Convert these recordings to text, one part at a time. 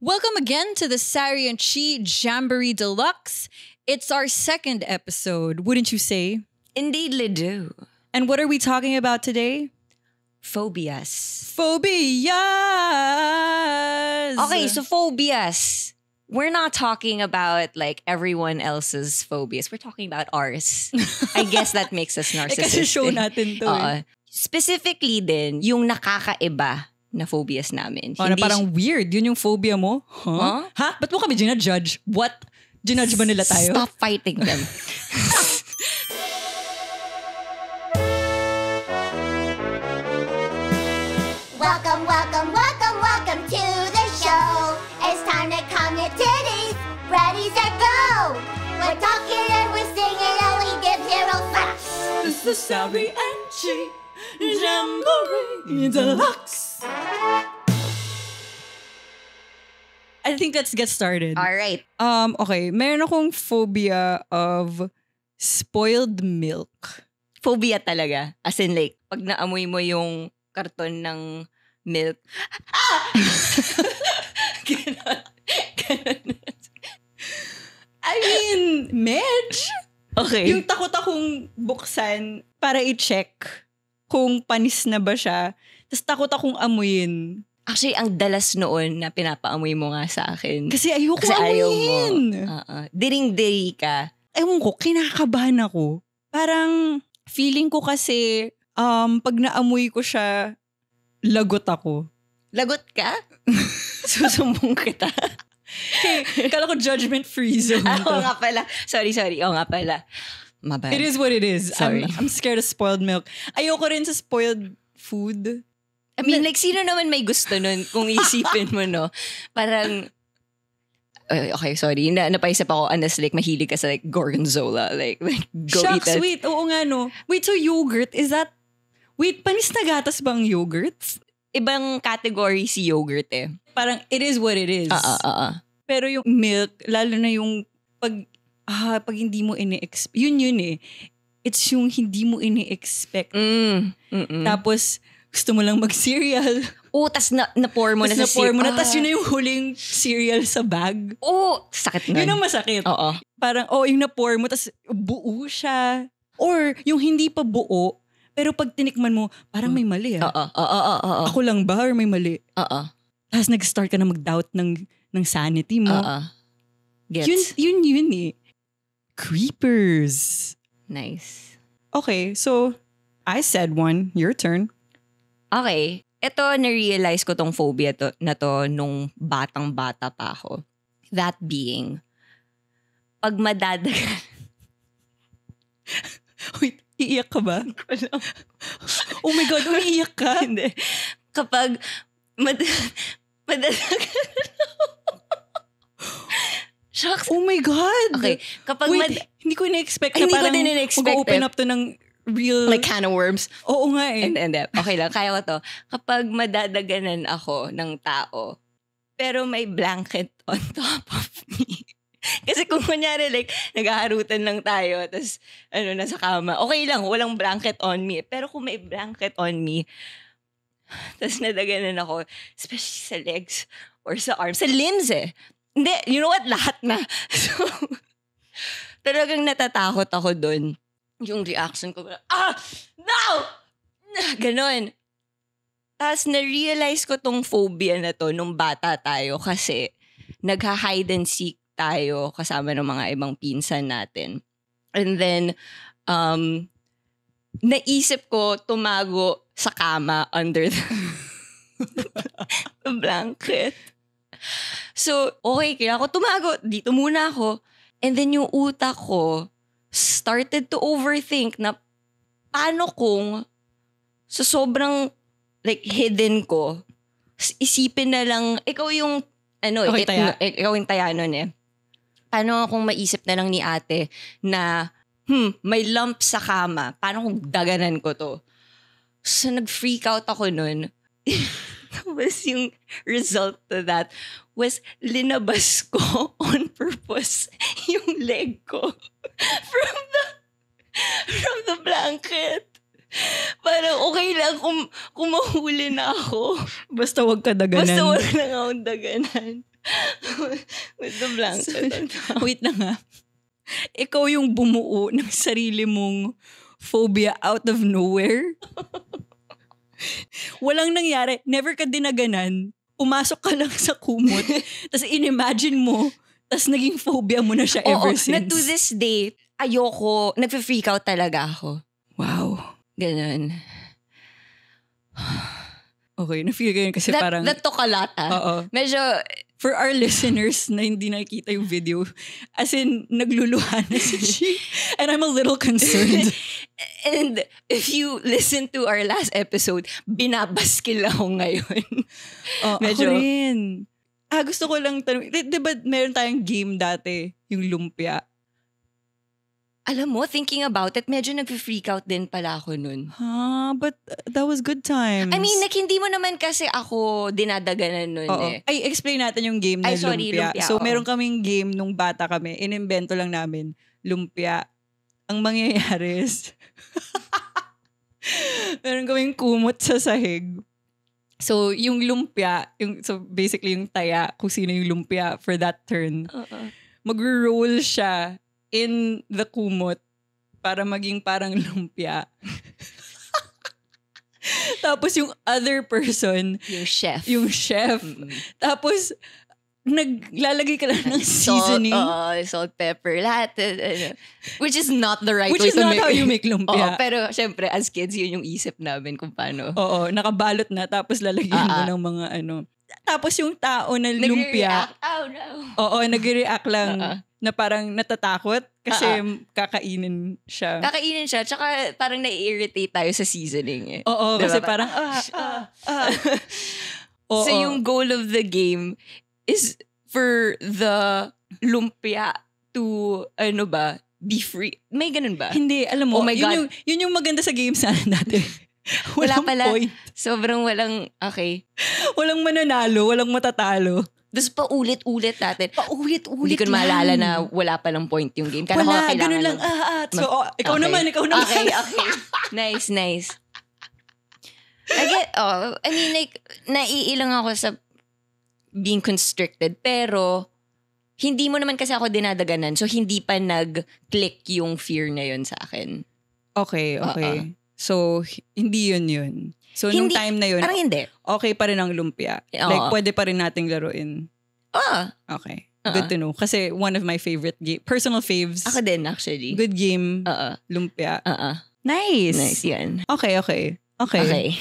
Welcome again to the Sari and Chi Jamboree Deluxe. It's our second episode, wouldn't you say? Indeedly do. And what are we talking about today? Phobias. Phobias! Okay, so phobias. We're not talking about like everyone else's phobias. We're talking about ours. I guess that makes us narcissistic. Kasi show natin to. Specifically din, yung nakakaiba na phobias namin. Oh, na parang weird. Yun yung phobia mo? Huh? Huh? Ba't mo kami ginajudge? What? Ginajudge ba nila tayo? Stop fighting them. Welcome, welcome, welcome, welcome to the show. It's time to calm your titties. Ready, set, go. We're talking and we're singing and we give zero fucks. This is Sari and Chi Jamboree Deluxe. I think let's get started. All right. Okay, meron akong phobia of spoiled milk. Phobia talaga. As in like, pag naamoy mo yung karton ng milk. Ah! Ganon. Ganon. I mean, Medj. Okay. Yung takot akong buksan para i-check kung panis na ba siya. Tapos takot akong amuyin. Actually, ang dalas noon na pinapaamoy mo nga sa akin. Kasi ayoko amuyin. Diring-diri ka. Ewan ko, kinakabahan ako. Parang feeling ko kasi pag naamoy ko siya, lagot ako. Lagot ka? Susumbong kita. Hey, kala ko judgment-free zone. Oo nga pala. Sorry. Oo nga pala. Mabay. It is what it is. Sorry. I'm scared of spoiled milk. Ayoko rin sa spoiled food. I mean, like, sino naman may gusto nun kung isipin mo, no? Parang, okay, sorry. Napaisip ako, honestly, like, mahilig ka sa, like, gorgonzola. Like go shucks, eat it. Wait. Oo nga, no? Wait, so yogurt, is that, wait, panis na gatas bang yogurt? Ibang category si yogurt, eh. Parang, it is what it is. Pero yung milk, lalo na yung pag hindi mo ini-expect. Yun eh. It's yung hindi mo ini-expect. Tapos, gusto mo lang mag-cereal. Oo, tas na-pour mo na sa cereal. Tas yun na yung huling cereal sa bag. Oo, sakit na. Yun ang masakit. Oo. Parang, yung na-pour mo, tas buo siya. Or, yung hindi pa buo, pero pag tinikman mo, parang may mali. Oo. Ako lang ba or may mali? Oo. Tapos nag-start ka na mag-doubt ng sanity mo. Oo. Gets. Yun eh. Creepers. Nice. Okay, so I said one. Your turn. Okay. Ito, na-realize ko tong phobia na to nung batang-bata pa ako. That being, pag madadagan. Wait, iiyak ka ba? Oh my God, umiiyak ka? Hindi. Kapag madadagan. Shucks. Oh my God. Okay. Kapag wait, hindi ko na-expect na parang mag-open up to ng real like can of worms. Oo nga eh. And okay lang. Kaya ko to. Kapag madadaganan ako ng tao, pero may blanket on top of me. Kasi kung kunyari like, naghaharutan lang tayo, tapos nasa kama, okay lang, walang blanket on me. Pero kung may blanket on me, tapos nadaganan ako, especially sa legs or sa arms, sa limbs eh. Hindi, you know what? Lahat na. So, talagang natatakot ako dun. Yung reaction ko, ah! No! Ganon. Tapos na-realize ko tong phobia na to nung bata tayo kasi nagha-hide and seek tayo kasama ng mga ibang pinsan natin. And then, naisip ko tumago sa kama under the blanket. So, okay, kailangan ko tumago. Dito muna ako. And then yung utak ko started to overthink na paano kung sa sobrang like hidden ko, isipin na lang, ikaw yung, okay, ikaw yung taya nun eh. Paano kung maisip na lang ni ate na, may lump sa kama. Paano kung daganan ko to? So, nag-freak out ako nun. Was yung result to that was linabas ko on purpose yung leg ko from the blanket. Parang okay lang kung mahuli na ako. Basta wag ka daganan. With the blanket. Wait na nga. Ikaw yung bumuo ng sarili mong phobia out of nowhere. Walang nangyari. Never ka dinaganan. Umasok ka lang sa kumot. Tapos inimagine mo. Tapos naging phobia mo na siya ever since. Na to this day, ayoko. Nagpe-freak out talaga ako. Wow. Ganun. Okay, na-feel ko yun kasi that, parang... That took a lot, ah. Oo. Medyo... For our listeners na hindi nakikita yung video, as in, nagluluha na si Chi. And I'm a little concerned. And if you listen to our last episode, binabaskil ako ngayon. Oh, medyo, ako rin. Ah, gusto ko lang tanong. Diba meron tayong game dati, yung lumpia? Alam mo, thinking about it, medyo nag-freak out din pala ako nun. Huh? But that was good times. I mean, like, hindi mo naman kasi ako dinadaganan nun eh. Ay, explain natin yung game na lumpia. So, meron kaming game nung bata kami. Inimbento lang namin. Lumpia. Ang mangyayari is, meron kaming kumot sa sahig. So, yung lumpia, so basically yung taya, kung sino yung lumpia for that turn. Mag-roll siya in the kumot para maging parang lumpia. Tapos yung other person, yung chef. Mm-hmm. Tapos naglalagay ka lang ng seasoning, salt, pepper, lahat, which is not the right way to make, which is not how you make lumpia. Pero syempre as kids yun yung isip namin kung paano. Oo, nakabalot na tapos lalagyan mo ng mga ano. Tapos yung tao na lumpia, nag-react lang. Na parang natatakot kasi kakainin siya. Kakainin siya, tsaka parang nai-irritate tayo sa seasoning eh. Oo, diba? Kasi parang... So yung goal of the game is for the lumpia to, ano ba, be free. May ganun ba? Hindi, alam mo, yun yung maganda sa games natin. Walang wala pala, point. Sobrang walang, okay. Walang mananalo, walang matatalo. Tapos paulit-ulit natin. Paulit-ulit. Hindi ko maalala na wala palang point yung game. Kaya wala, ganun lang. So, ikaw okay. naman, ikaw naman. Okay. Nice. I mean, like, naiilang ako sa being constricted. Pero, hindi mo naman kasi ako dinadaganan. So, hindi pa nag-click yung fear na yun sa akin. Okay. So, hindi yun. So, hindi, nung time na yun, parang hindi. Okay pa rin ang lumpia. Like, pwede pa rin nating laruin. Okay. Good to know. Kasi one of my favorite game, personal faves. Ako din, actually. Good game, lumpia. Nice. Nice yan. Okay.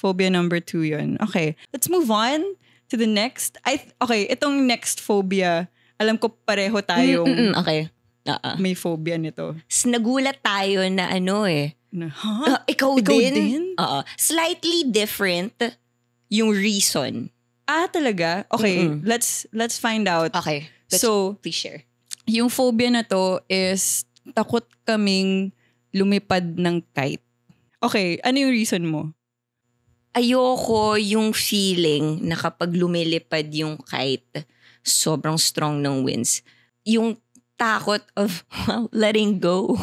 Phobia number 2 yun. Okay. Let's move on to the next. Itong next phobia, alam ko pareho tayong may phobia nito. Nagulat tayo na ano eh. Ikaw din? Slightly different yung reason. Ah, talaga? Okay, let's find out. Okay, so, please share. Yung phobia na to is takot kaming lumipad ng kite. Okay, ano yung reason mo? Ayoko yung feeling na kapag lumilipad yung kite, sobrang strong ng winds. Yung takot of letting go.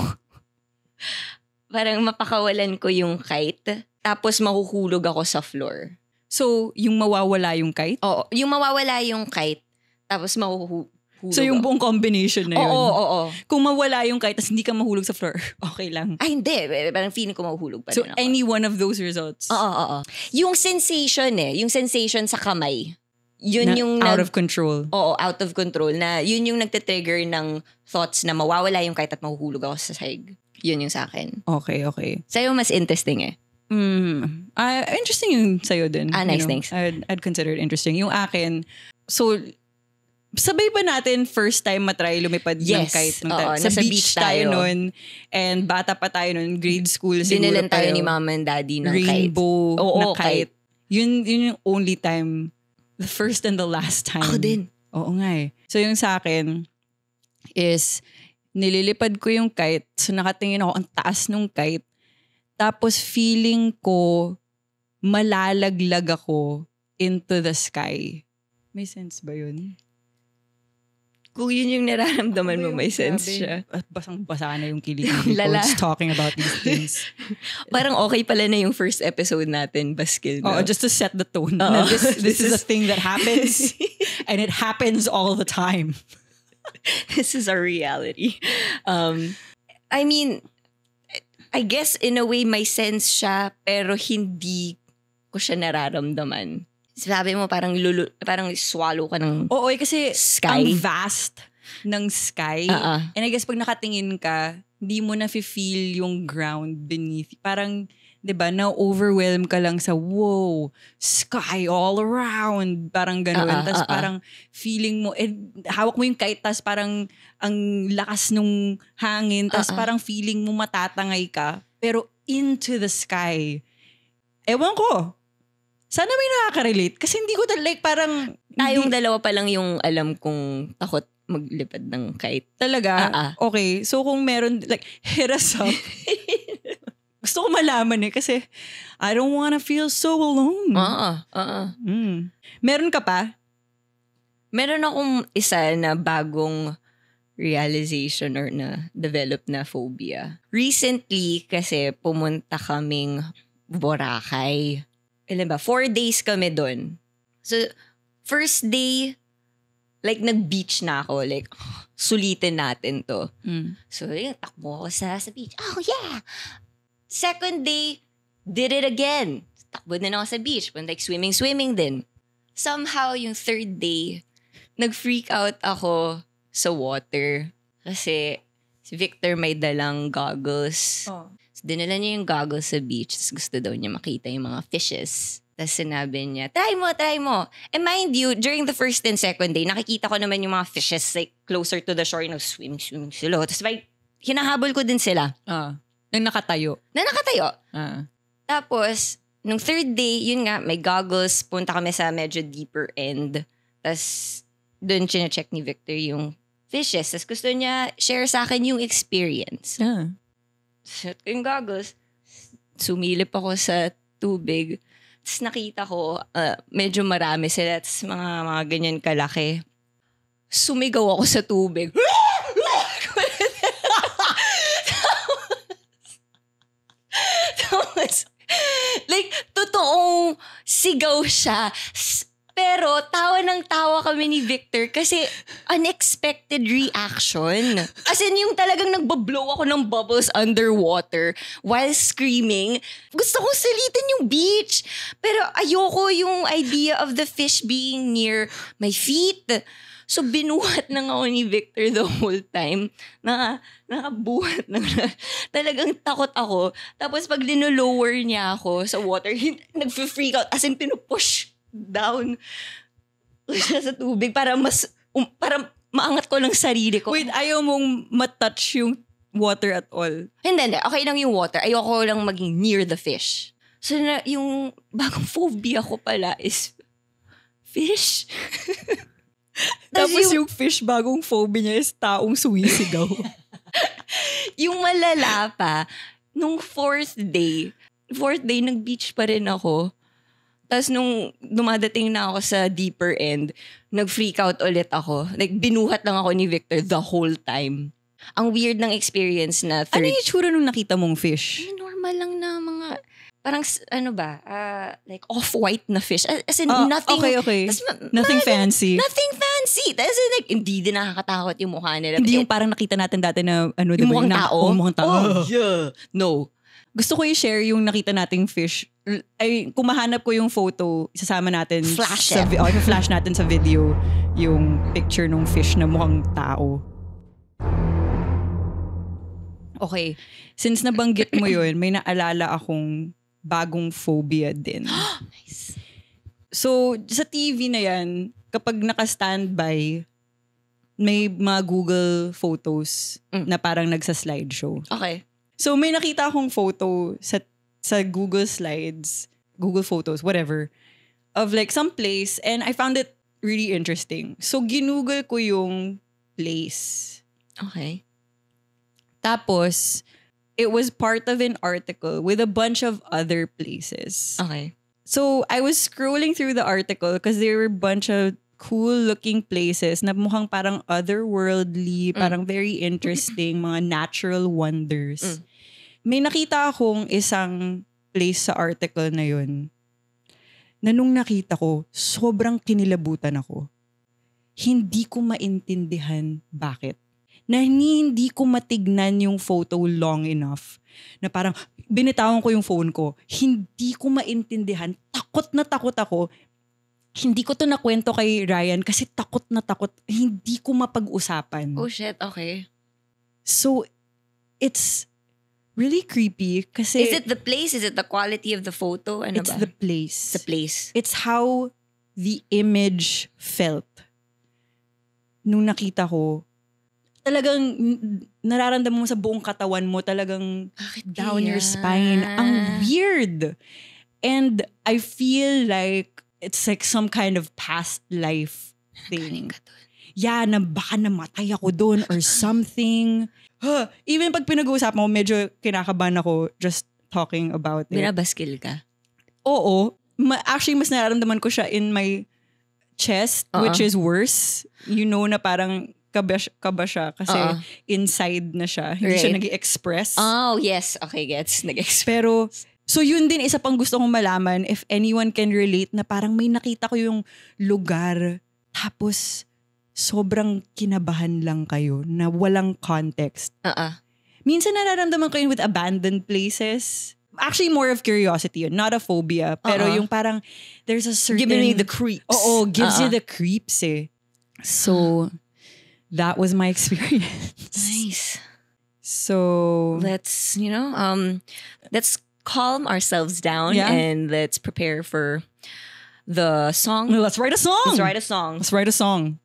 Parang mapakawalan ko yung kite, tapos mahuhulog ako sa floor. So, yung mawawala yung kite? Oo, yung mawawala yung kite, tapos mahuhulog. So, yung buong combination na yun? Oo. Kung mawala yung kite, tapos hindi ka mahulog sa floor, okay lang? Ay, hindi. Parang feeling ko mahuhulog pa rin ako. So, any one of those results? Oo. Yung sensation yung sensation sa kamay. Yun yung out of control. Oo, out of control. Na yun yung nagte-trigger ng thoughts na mawawala yung kite at mahuhulog ako sa sahig. Yun yung sa akin. Okay. Sa'yo mas interesting eh. Interesting yung sa'yo din. Nice, you know, thanks. I'd consider it interesting. Yung akin, so, sabay pa natin first time matry lumipad ng kite. Sa beach tayo nun. And bata pa tayo nun, grade school. Dinilan tayo ni mama and daddy ng rainbow kite. Rainbow na kite. Yun yung only time. The first and the last time. Ako din. Oo nga eh. So yung sa akin is nililipad ko yung kite. So nakatingin ako ang taas nung kite. Tapos feeling ko malalaglag ako into the sky. May sense ba yun? Kung yun yung nararamdaman mo, may sense siya. Basang-basa na yung kilig ni Coach talking about these things. Parang okay pala na yung first episode natin, Baskil. No? Oh, just to set the tone. No, this is a thing that happens and it happens all the time. This is our reality. I mean, I guess in a way may sense siya pero hindi ko siya nararamdaman. Sabi mo parang swallow ka ng oo, kasi sky. Ang vast ng sky. And I guess pag nakatingin ka, hindi mo na feel yung ground beneath. Parang, di ba, na-overwhelm ka lang sa, whoa, sky all around. Parang ganun. Tapos parang feeling mo, eh, hawak mo yung kite, tapos parang ang lakas nung hangin. Tapos parang feeling mo matatangay ka. Pero into the sky. Ewan ko. Sana may nakaka-relate. Kasi hindi ko like parang... Tayong dalawa pa lang yung alam kong takot maglipad ng kite. Talaga? Okay. So kung meron, like, hit us up. Gusto ko malaman eh. Kasi I don't wanna feel so alone. Meron ka pa? Meron akong isa na bagong realization or na develop na phobia. Recently, kasi pumunta kaming Boracay. Alam ba, 4 days kami doon. So, first day, like, nag-beach na ako. Like, oh, sulitin natin to. So, takbo ako sa beach. Oh, yeah! Second day, did it again. Takbo din ako sa beach. But, like, swimming din. Somehow, yung third day, nag-freak out ako sa water. Kasi, si Victor may dalang goggles. Oh. So, dinala niya yung goggles sa beach. Tapos gusto daw niya makita yung mga fishes. Tapos sinabi niya, try mo. And mind you, during the first and second day, nakikita ko naman yung mga fishes like closer to the shore. You know, swimming sila. Tapos like, hinahabol ko din sila. Nang nakatayo. Tapos, nung third day, yun nga, may goggles. Punta kami sa medyo deeper end. Tapos, doon chine-check ni Victor yung fishes. Tapos gusto niya share sa akin yung experience. Shot ko yung goggles. Sumilip ako sa tubig. Tapos nakita ko, medyo marami sila. Tapos mga ganyan kalaki. Sumigaw ako sa tubig. Like, totoong sigaw siya. Pero tawa ng tawa kami ni Victor kasi unexpected reaction. As in yung talagang nagbablow ako ng bubbles underwater while screaming. Gusto kong salitin yung beach. Pero ayoko yung idea of the fish being near my feet. So binuhat na ako ni Victor the whole time. Nakabuhat na. Talagang takot ako. Tapos pag linulower niya ako sa water, nag-freak out. As in pinupush down sa tubig para mas para maangat ko lang sarili ko. Wait, ayaw mong matouch yung water at all? Hindi, okay lang yung water. Ayoko lang maging near the fish. So yung bagong phobia ko pala is fish. Tapos yung fish bagong phobia niya is taong sumisigaw. Yung malala pa, nung fourth day nag-beach pa rin ako. Tapos nung dumadating na ako sa deeper end, nag-freak out ulit ako. Like, binuhat lang ako ni Victor the whole time. Ang weird ng experience na third... Ano yung tsura nung nakita mong fish? Ay, normal lang na mga... Parang, ano ba? Like, off-white na fish. As in, nothing... Okay. Nothing fancy. Nothing fancy. As in, like, hindi din nakakatakot yung mukha nila. Hindi yung parang nakita natin dati na... Ano, yung mukhang tao? Mukhang tao. Oh, yeah. No. Gusto ko i-share yung nakita nating fish. Ay, kung mahanap ko yung photo, isasama natin. Flash it. Flash natin sa video yung picture ng fish na mukhang tao. Okay. Since nabanggit mo yun, may naalala akong bagong phobia din. Nice. So, sa TV na yan, kapag naka-standby, may mga Google Photos na parang nagsa-slideshow. Okay. So may nakita akong photo sa Google Slides, Google Photos, whatever, of like some place and I found it really interesting. So ginugol ko yung place. Okay. Tapos, it was part of an article with a bunch of other places. Okay. So I was scrolling through the article because there were a bunch of cool looking places na mukhang parang otherworldly, parang very interesting, mga natural wonders. May nakita akong isang place sa article na yun na nung nakita ko, sobrang kinilabutan ako. Hindi ko maintindihan bakit. Na hindi ko matignan yung photo long enough na parang binitawan ko yung phone ko. Hindi ko maintindihan. Takot na takot ako. Hindi ko to nakwento kay Ryan kasi takot na takot. Hindi ko mapag-usapan. Oh shit, okay. So, it's really creepy kasi... Is it the place? Is it the quality of the photo? Ano it's ba? The place. The place. It's how the image felt. Nung nakita ko, talagang nararamdaman mo sa buong katawan mo, talagang down your spine. Ang weird. And I feel like it's like some kind of past life thing. Yeah, na baka namatay ako doon or something. Even pag pinag-uusap mo, medyo kinakabahan ako just talking about it. Binabaskil ka? Oo. Actually, mas nararamdaman ko siya in my chest, which is worse. You know na parang... Kaba siya kasi inside na siya. Hindi siya nag-express. Oh, yes. Okay, gets. Nag-express. Pero, so yun din, isa pang gusto kong malaman, if anyone can relate, na parang may nakita ko yung lugar, tapos sobrang kinabahan lang kayo na walang context. Minsan nararamdaman ko yun with abandoned places. Actually, more of curiosity yun, not a phobia. Pero yung parang, there's a certain... Giving me the creeps. Oo, gives you the creeps eh. So... That was my experience. Nice. So let's, you know, let's calm ourselves down and let's prepare for the song. No, let's write a song. Let's write a song. Let's write a song.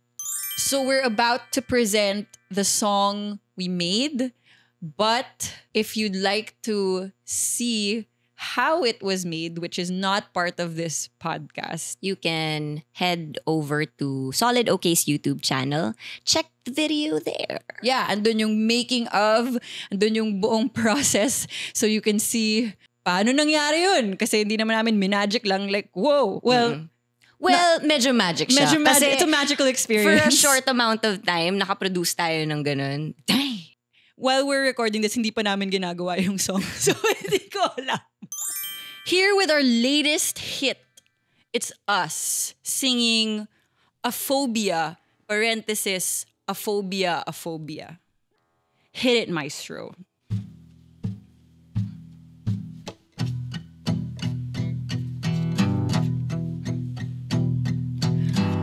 So we're about to present the song we made, but if you'd like to see how it was made, which is not part of this podcast, you can head over to Solid OK's YouTube channel. Check the video there. Yeah, andun yung making of, andun yung buong process. So you can see paano nangyari yun. Kasi hindi naman namin minagic lang like, whoa. Well, medyo magic siya. Medyo magic. It's a magical experience. For a short amount of time, nakaproduce tayo ng ganun. Dang! While we're recording this, hindi pa namin ginagawa yung song. So hindi ko alam. Here with our latest hit, it's us singing a phobia, parenthesis, a phobia, a phobia. Hit it, maestro.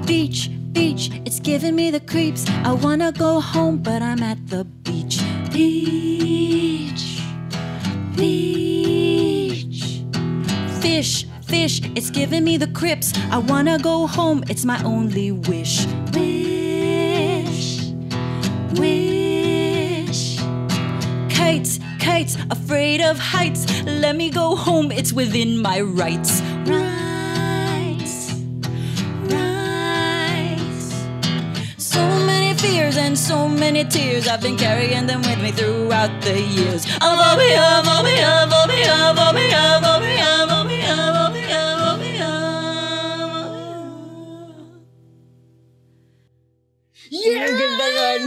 Beach, beach, it's giving me the creeps. I wanna go home, but I'm at the beach. Beach, beach. Fish, fish, it's giving me the crips. I wanna go home, it's my only wish. Wish, wish. Kites, kites, afraid of heights. Let me go home, it's within my rights. Rights, rights. So many fears and so many tears. I've been carrying them with me throughout the years. I'm over here, I'm over here, I'm over here, I'm over here, I'm over here, I'm over here. Yeah! Ang ganda nun.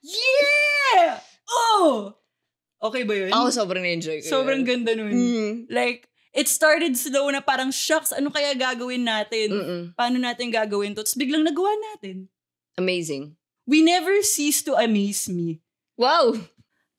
Yeah! Oh! Okay ba yun? Ako sobrang enjoy ko. Sobrang ganda nun. Like, it started slow na parang, shucks, ano kaya gagawin natin? Paano natin gagawin to? Tapos biglang nagawa natin. Amazing. We never cease to amaze me. Wow!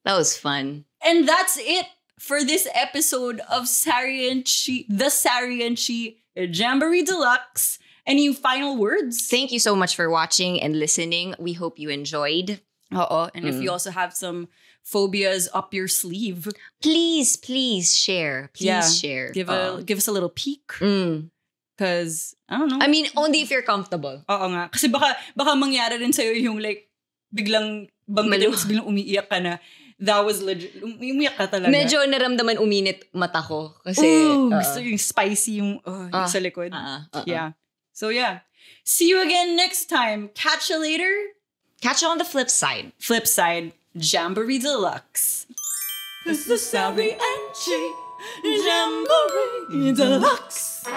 That was fun. And that's it for this episode of Sari and Chi, the Sari and Chi Jamboree Deluxe. Any final words? Thank you so much for watching and listening. We hope you enjoyed. And if you also have some phobias up your sleeve, please, please share. Please share. Give us a little peek. Because, I don't know. I mean, only if you're comfortable. Oo nga. Kasi baka mangyari rin sa'yo yung like, biglang umiiyak ka na. That was legit. Umiyak ka talaga. Medyo naramdaman uminit mata ko. Kasi, gusto yung spicy yung sa likod. Yeah. So yeah, see you again next time. Catch you later. Catch you on the flip side. Flip side, Jamboree Deluxe. It's the Sari and Chi Jamboree Deluxe.